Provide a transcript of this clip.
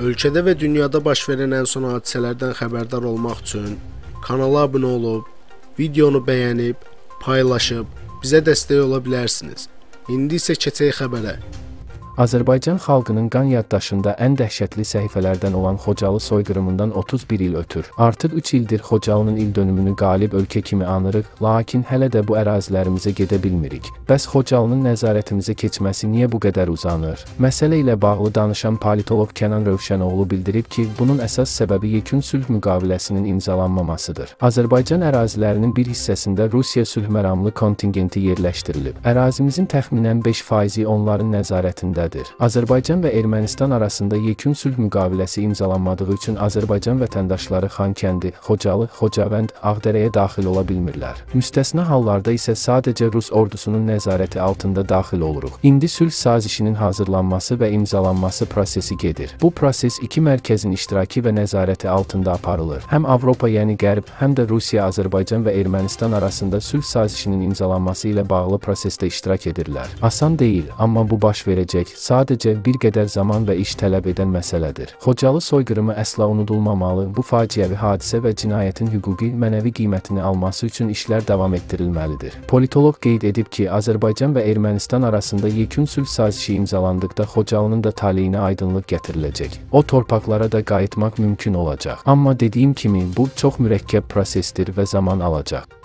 Ölkədə və dünyada baş verən ən son hadisələrdən xəbərdar olmaq üçün kanala abunə olub, videonu bəyənib, paylaşıb, bizə dəstək ola bilərsiniz. İndi isə keçək xəbərə. Azərbaycan xalqının qan yaddaşında ən dəhşətli səhifələrdən olan Xocalı soyqırımından 31 il ötür. Artıq 3 ildir Xocalının il dönümünü qalib ölkə kimi anırıq, lakin hələ də bu ərazilərimizə gedə bilmirik. Bəs Xocalının nəzarətimizə keçməsi niyə bu qədər uzanır? Məsələ ilə bağlı danışan politolog Kənan Rövşənoğlu bildirib ki, bunun əsas səbəbi yekun sülh müqaviləsinin imzalanmamasıdır. Azərbaycan ərazilərinin bir hissəsində Rusiya sülh məramlı kontingenti yerləşdirilib. Ərazimizin təxminən 5%-i onların nəzarətində. Azərbaycan və Ermənistan arasında yekun sülh müqaviləsi imzalanmadığı üçün Azərbaycan vətəndaşları Xankendi, Xocalı, Xocavənd, Ağdərəyə daxil ola bilmirlər. Müstəsna hallarda isə sadəcə Rus ordusunun nəzarəti altında daxil oluruq. İndi sülh sazişinin hazırlanması və imzalanması prosesi gedir. Bu proses iki mərkəzin iştiraki və nəzarəti altında aparılır. Həm Avropa, yəni Qərb, həm də Rusiya, Azərbaycan və Ermənistan arasında sülh sazişinin imzalanması ilə bağlı prosesdə iştirak edirlər. Asan deyil, amma bu baş verəcək. Sadəcə bir qədər zaman və iş tələb edən məsələdir. Xocalı soyqırımı əsla unudulmamalı, bu faciəvi hadisə və cinayətin hüquqi, mənəvi qiymətini alması üçün işlər davam etdirilməlidir. Politolog qeyd edib ki, Azərbaycan və Ermənistan arasında yekun sülh sazişi imzalandıqda Xocalının da taleyinə aydınlıq gətiriləcək. O torpaqlara da qayıtmaq mümkün olacaq. Amma dediyim kimi, bu çox mürəkkəb prosesdir və zaman alacaq.